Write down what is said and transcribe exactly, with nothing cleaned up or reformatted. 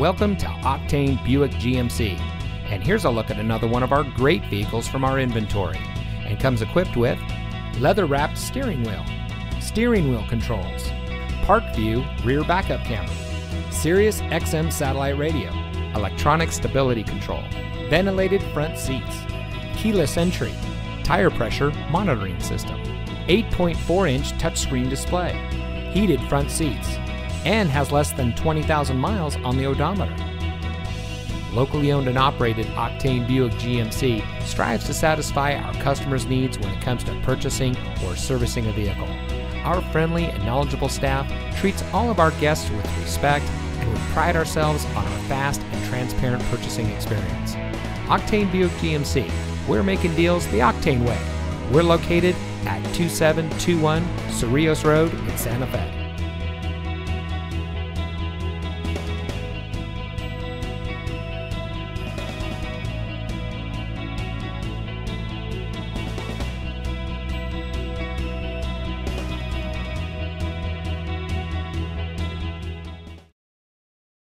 Welcome to Octane Buick G M C, and here's a look at another one of our great vehicles from our inventory, and comes equipped with leather-wrapped steering wheel, steering wheel controls, park view rear backup camera, Sirius X M satellite radio, electronic stability control, ventilated front seats, keyless entry, tire pressure monitoring system, eight point four inch touchscreen display, heated front seats, and has less than twenty thousand miles on the odometer. Locally owned and operated, Octane Buick G M C strives to satisfy our customers' needs when it comes to purchasing or servicing a vehicle. Our friendly and knowledgeable staff treats all of our guests with respect, and we pride ourselves on our fast and transparent purchasing experience. Octane Buick G M C, we're making deals the Octane way. We're located at two seven two one Cerrillos Road in Santa Fe.